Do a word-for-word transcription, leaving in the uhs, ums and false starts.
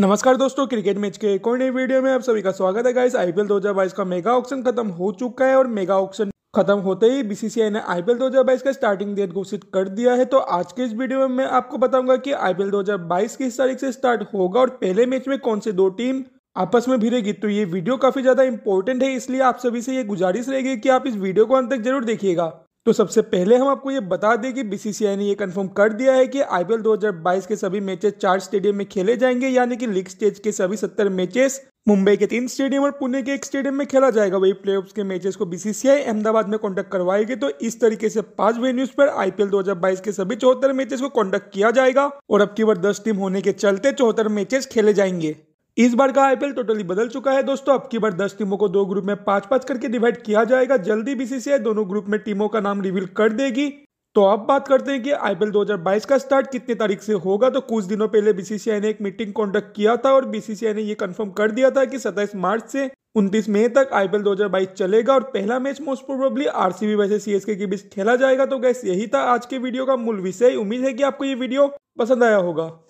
नमस्कार दोस्तों, cricket match के एक और नई वीडियो में आप सभी का स्वागत है। गाइस, आईपीएल दो हज़ार बाईस का मेगा ऑक्शन खत्म हो चुका है और मेगा ऑक्शन खत्म होते ही बीसीसीआई ने आईपीएल दो हज़ार बाईस का स्टार्टिंग डेट घोषित कर दिया है। तो आज के इस वीडियो में मैं आपको बताऊंगा कि आईपीएल दो हज़ार बाईस किस तारीख से स्टार्ट होगा और पहले मैच में कौन से दो टीम आपस में भिड़ेगी। तो ये वीडियो काफी ज्यादा इंपॉर्टेंट है, इसलिए आप सभी से ये गुजारिश रहेगी कि आप इस वीडियो को अंत तक जरूर देखिएगा। तो सबसे पहले हम आपको ये बता दें कि बीसीसीआई ने ये कंफर्म कर दिया है कि आईपीएल दो हज़ार बाईस के सभी मैचेस चार स्टेडियम में खेले जाएंगे, यानी कि लीग स्टेज के सभी सत्तर मैचेस मुंबई के तीन स्टेडियम और पुणे के एक स्टेडियम में खेला जाएगा। वही प्लेऑफ्स के मैचेस को बीसीसीआई अहमदाबाद में कॉन्डक्ट करवाएगी। तो इस तरीके से पांच वेन्यूज पर आईपीएल दो हज़ार बाईस के सभी चौहत्तर मैचेस को कॉन्डक्ट किया जाएगा और अब की बार दस टीम होने के चलते चौहत्तर मैचेस खेले जाएंगे। इस बार का आईपीएल टोटली बदल चुका है दोस्तों। अब की बार दस टीमों को दो ग्रुप में पांच पांच करके डिवाइड किया जाएगा। जल्दी बीसीसीआई दोनों ग्रुप में टीमों का नाम रिवील कर देगी। तो अब बात करते हैं कि आईपीएल दो हज़ार बाईस का स्टार्ट कितने तारीख से होगा। तो कुछ दिनों पहले बीसीसीआई ने एक मीटिंग कॉन्डक्ट किया था और बीसीसीआई ने यह कंफर्म कर दिया था कि सत्ताईस मार्च से उनतीस मई तक आईपीएल दो हज़ार बाईस चलेगा और पहला मैच मोस्ट प्रोबेबली आरसीबी वैसे सीएसके के बीच खेला जाएगा। तो गैस, यही था आज के वीडियो का मूल विषय। उम्मीद है कि आपको ये वीडियो पसंद आया होगा।